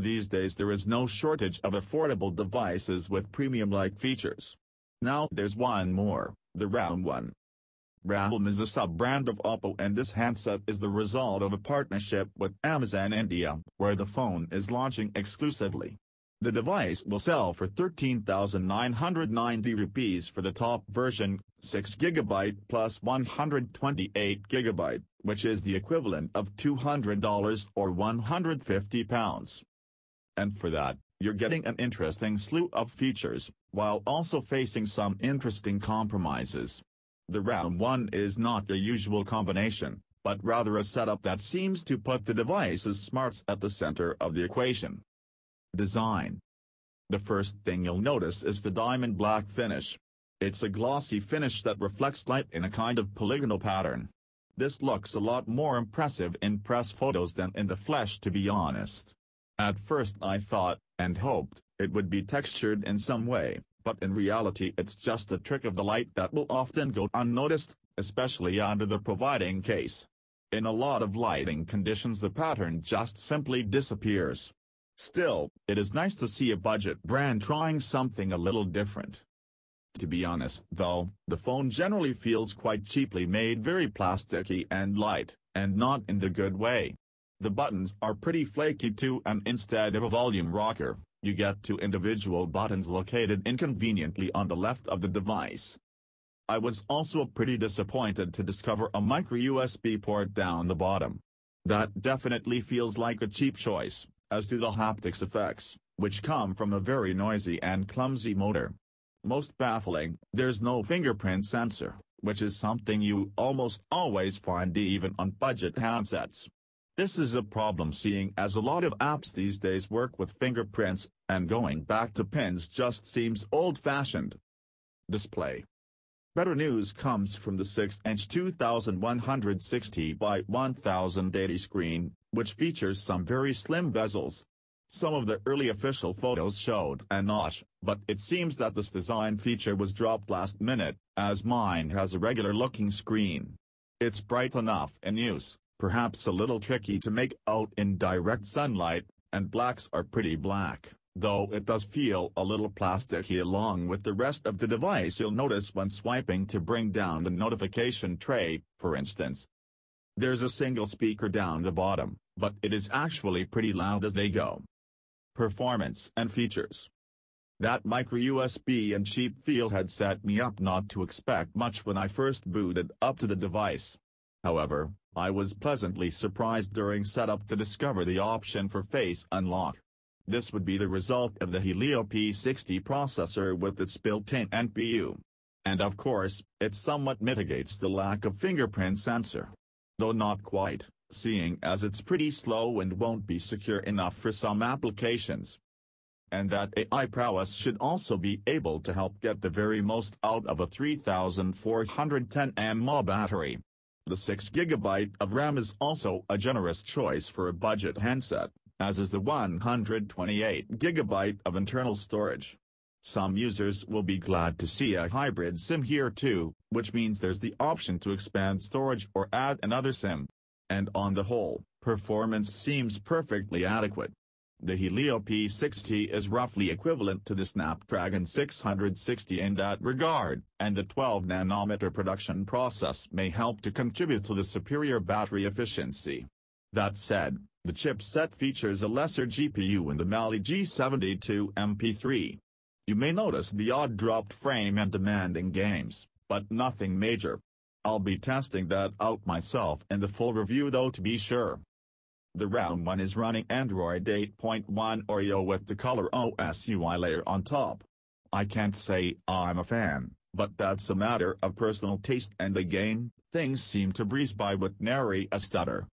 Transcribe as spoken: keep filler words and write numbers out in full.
These days there is no shortage of affordable devices with premium-like features. Now there's one more, the Realme one. Realme is a sub-brand of Oppo, and this handset is the result of a partnership with Amazon India, where the phone is launching exclusively. The device will sell for thirteen thousand nine hundred ninety rupees for the top version, six gigabyte plus one hundred twenty-eight gigabyte, which is the equivalent of two hundred dollars or one hundred fifty pounds. And for that, you're getting an interesting slew of features, while also facing some interesting compromises. The Realme one is not your usual combination, but rather a setup that seems to put the device's smarts at the center of the equation. Design. The first thing you'll notice is the diamond black finish. It's a glossy finish that reflects light in a kind of polygonal pattern. This looks a lot more impressive in press photos than in the flesh, to be honest. At first I thought, and hoped, it would be textured in some way, but in reality it's just a trick of the light that will often go unnoticed, especially under the providing case. In a lot of lighting conditions the pattern just simply disappears. Still, it is nice to see a budget brand trying something a little different. To be honest though, the phone generally feels quite cheaply made, very plasticky and light, and not in the good way. The buttons are pretty flaky too, and instead of a volume rocker, you get two individual buttons located inconveniently on the left of the device. I was also pretty disappointed to discover a micro U S B port down the bottom. That definitely feels like a cheap choice, as do the haptics effects, which come from a very noisy and clumsy motor. Most baffling, there's no fingerprint sensor, which is something you almost always find even on budget handsets. This is a problem, seeing as a lot of apps these days work with fingerprints, and going back to pins just seems old-fashioned. Display. Better news comes from the six inch twenty-one sixty by ten eighty screen, which features some very slim bezels. Some of the early official photos showed a notch, but it seems that this design feature was dropped last minute, as mine has a regular-looking screen. It's bright enough in use, perhaps a little tricky to make out in direct sunlight, and blacks are pretty black, though it does feel a little plasticky along with the rest of the device. You'll notice when swiping to bring down the notification tray, for instance. There's a single speaker down the bottom, but it is actually pretty loud as they go. Performance and features. That micro U S B and cheap feel had set me up not to expect much when I first booted up to the device. However, I was pleasantly surprised during setup to discover the option for face unlock. This would be the result of the Helio P sixty processor with its built-in N P U. And of course, it somewhat mitigates the lack of fingerprint sensor. Though not quite, seeing as it's pretty slow and won't be secure enough for some applications. And that A I prowess should also be able to help get the very most out of a three thousand four hundred ten milliamp hour battery. The six gigabyte of RAM is also a generous choice for a budget handset, as is the one hundred twenty-eight gigabyte of internal storage. Some users will be glad to see a hybrid SIM here too, which means there's the option to expand storage or add another SIM. And on the whole, performance seems perfectly adequate. The Helio P sixty is roughly equivalent to the Snapdragon six sixty in that regard, and the twelve nanometer production process may help to contribute to the superior battery efficiency. That said, the chipset features a lesser G P U in the Mali G seventy-two M P three. You may notice the odd dropped frame and demanding games, but nothing major. I'll be testing that out myself in the full review though, to be sure. The Realme one is running Android eight point one Oreo with the ColorOS U I layer on top. I can't say I'm a fan, but that's a matter of personal taste, and again, things seem to breeze by with nary a stutter.